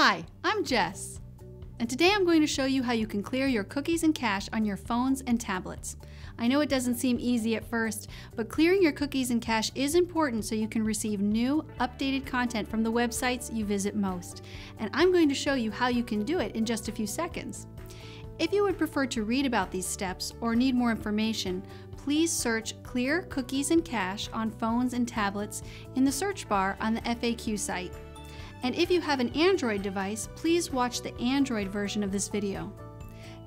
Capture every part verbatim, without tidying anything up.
Hi, I'm Jess, and today I'm going to show you how you can clear your cookies and cache on your phones and tablets. I know it doesn't seem easy at first, but clearing your cookies and cache is important so you can receive new, updated content from the websites you visit most. And I'm going to show you how you can do it in just a few seconds. If you would prefer to read about these steps or need more information, please search Clear Cookies and Cache on Phones and Tablets in the search bar on the F A Q site. And if you have an Android device, please watch the Android version of this video.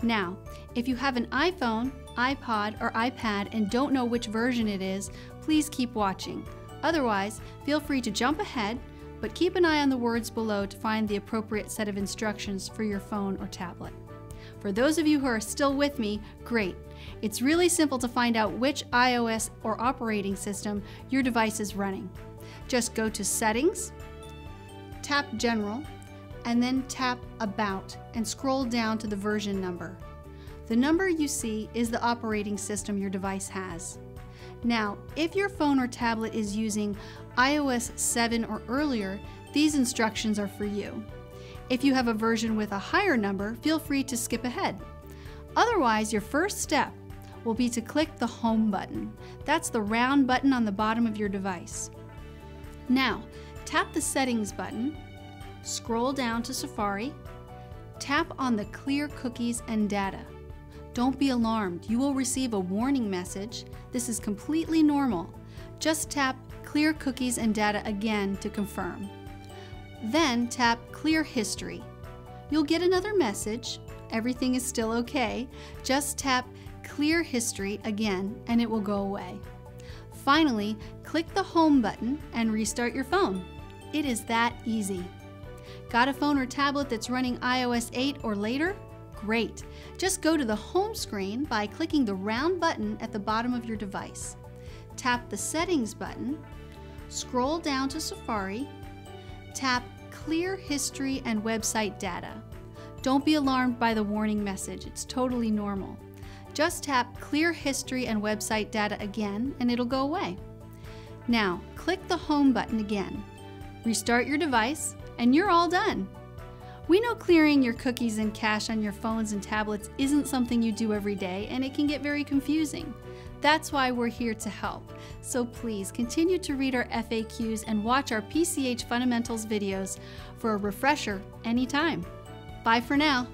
Now, if you have an iPhone, iPod, or iPad and don't know which version it is, please keep watching. Otherwise, feel free to jump ahead, but keep an eye on the words below to find the appropriate set of instructions for your phone or tablet. For those of you who are still with me, great! It's really simple to find out which iOS or operating system your device is running. Just go to Settings, tap General, and then tap About and scroll down to the version number. The number you see is the operating system your device has. Now, if your phone or tablet is using iOS seven or earlier, these instructions are for you. If you have a version with a higher number, feel free to skip ahead. Otherwise, your first step will be to click the Home button. That's the round button on the bottom of your device. Now, tap the Settings button, scroll down to Safari, tap on the Clear Cookies and Data. Don't be alarmed, you will receive a warning message. This is completely normal. Just tap Clear Cookies and Data again to confirm. Then tap Clear History. You'll get another message. Everything is still okay. Just tap Clear History again and it will go away. Finally, click the Home button and restart your phone. It is that easy. Got a phone or tablet that's running iOS eight or later? Great! Just go to the home screen by clicking the round button at the bottom of your device. Tap the Settings button, scroll down to Safari, tap Clear History and Website Data. Don't be alarmed by the warning message, it's totally normal. Just tap Clear History and Website Data again and it'll go away. Now, click the Home button again. Restart your device and you're all done. We know clearing your cookies and cache on your phones and tablets isn't something you do every day and it can get very confusing. That's why we're here to help. So please continue to read our F A Qs and watch our P C H Fundamentals videos for a refresher anytime. Bye for now.